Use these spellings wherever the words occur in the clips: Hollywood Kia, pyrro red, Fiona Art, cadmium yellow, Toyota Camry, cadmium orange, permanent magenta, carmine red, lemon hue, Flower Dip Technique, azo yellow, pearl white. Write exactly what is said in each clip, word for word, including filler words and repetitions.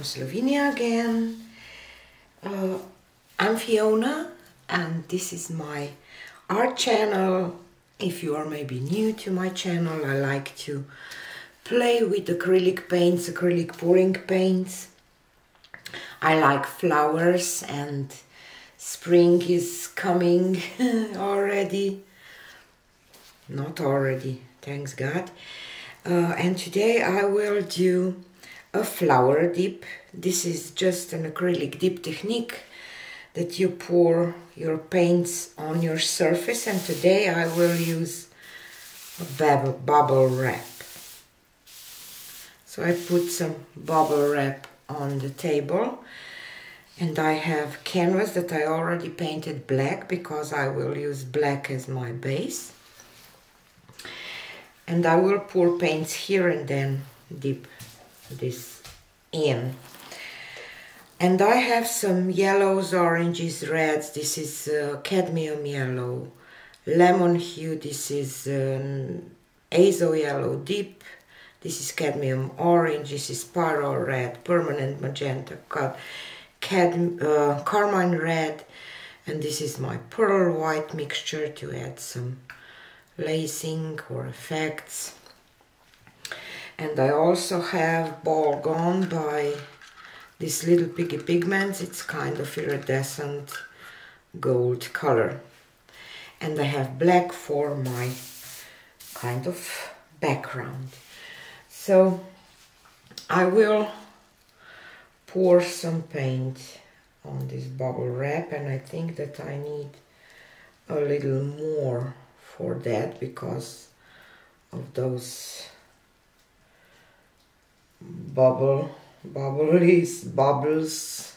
from Slovenia again. Uh, I'm Fiona and this is my art channel. If you are maybe new to my channel, I like to play with acrylic paints, acrylic pouring paints. I like flowers and spring is coming already. Not already, thanks God. Uh, and today I will do a flower dip. This is just an acrylic dip technique that you pour your paints on your surface, and today I will use a bubble wrap. So I put some bubble wrap on the table, and I have canvas that I already painted black because I will use black as my base. And I will pour paints here and then dip this in. And I have some yellows, oranges, reds. This is uh, cadmium yellow, lemon hue. This is um, azo yellow deep. This is cadmium orange. This is pyrro red, permanent magenta, cad cad uh, carmine red. And this is my pearl white mixture to add some lacing or effects. And I also have Ball Gone by this Little Piggy Pigments. It's kind of iridescent gold color. And I have black for my kind of background. So I will pour some paint on this bubble wrap, and I think that I need a little more for that because of those bubble bubbles bubbles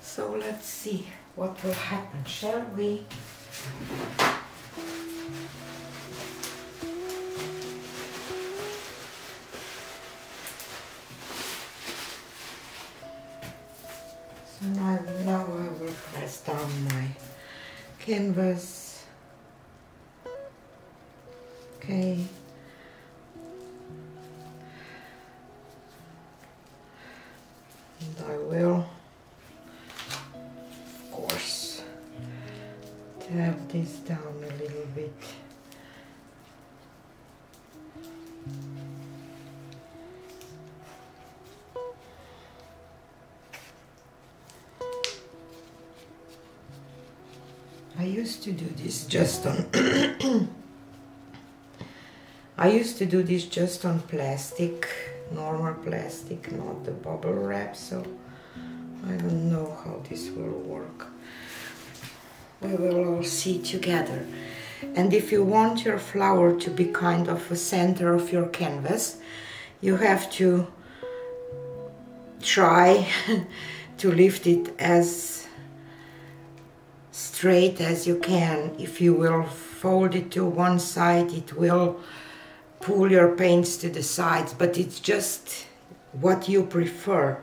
So let's see what will happen, shall we? So now, now I will press down my canvas. Okay. I used to do this just on I used to do this just on plastic, normal plastic, not the bubble wrap, so I don't know how this will work. we will all see together. And if you want your flower to be kind of a center of your canvas, you have to try to lift it as straight as you can. If you will fold it to one side, it will pull your paints to the sides, but it's just what you prefer.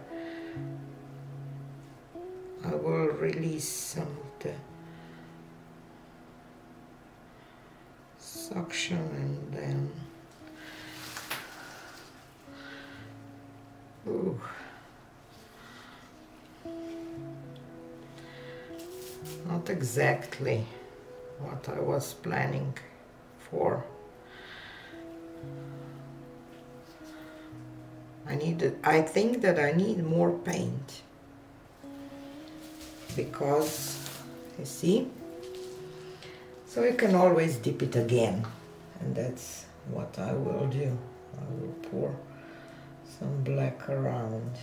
I will release some of the suction and then... Ooh. Not exactly what I was planning for. I need, I think that I need more paint, because you see, so you can always dip it again, and that's what I will do. I will pour some black around,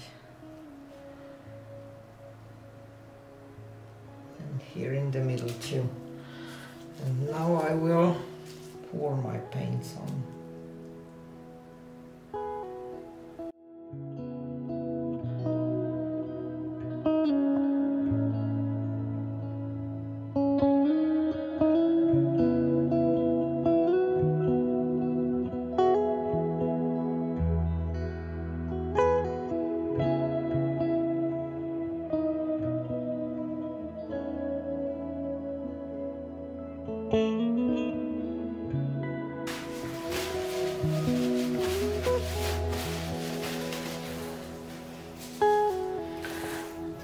and here in the middle too. And now I will pour my paints on.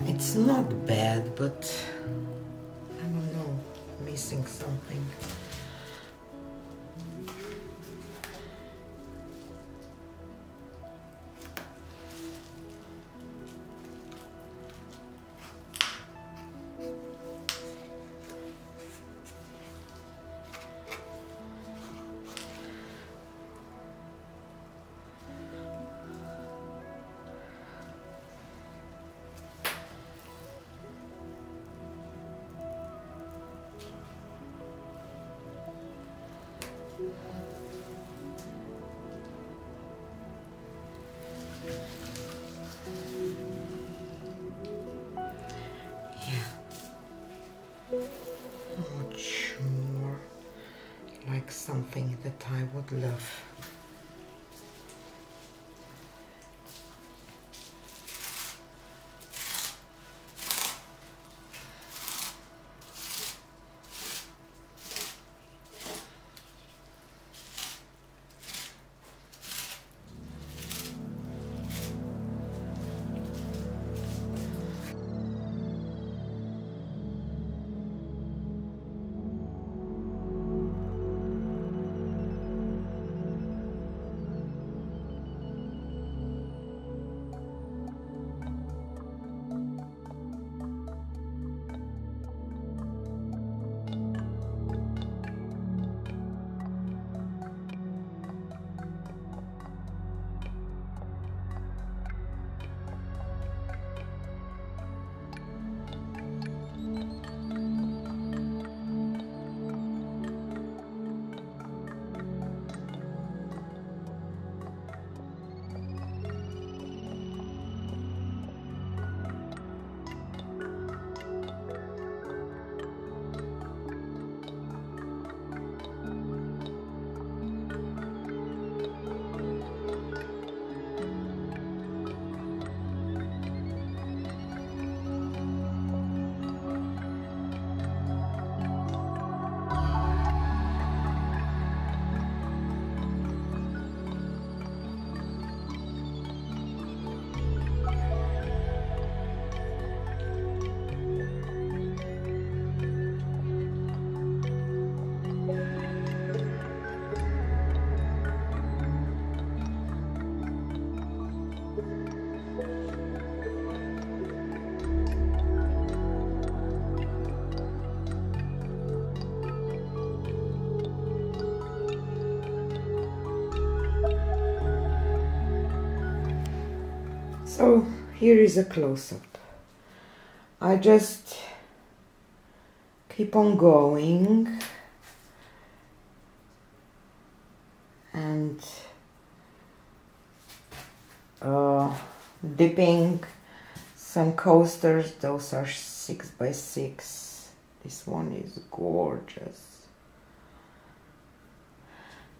It's not bad, but I don't know, missing something. Something that I would love. So here is a close-up. I just keep on going and uh, dipping some coasters. Those are six by six. This one is gorgeous.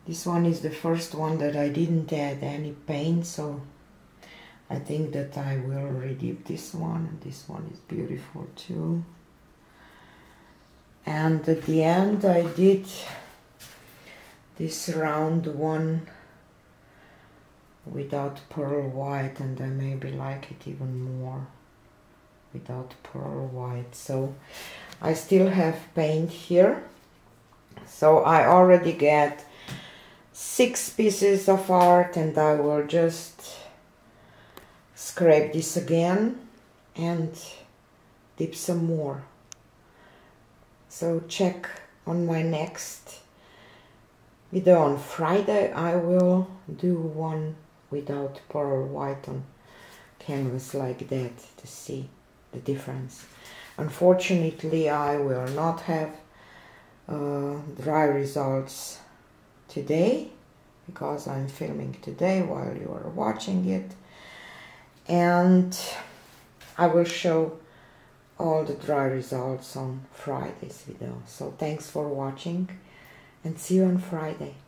This one is the first one that I didn't add any paint, so I think that I will redip this one. This one is beautiful too. And at the end I did this round one without pearl white, and I maybe like it even more without pearl white. So I still have paint here. So I already get six pieces of art, and I will just scrape this again and dip some more. So check on my next video. On Friday I will do one without pearl white on canvas like that to see the difference. Unfortunately I will not have uh, dry results today because I'm filming today while you are watching it, and I will show all the dry results on Friday's video. So thanks for watching, and see you on Friday.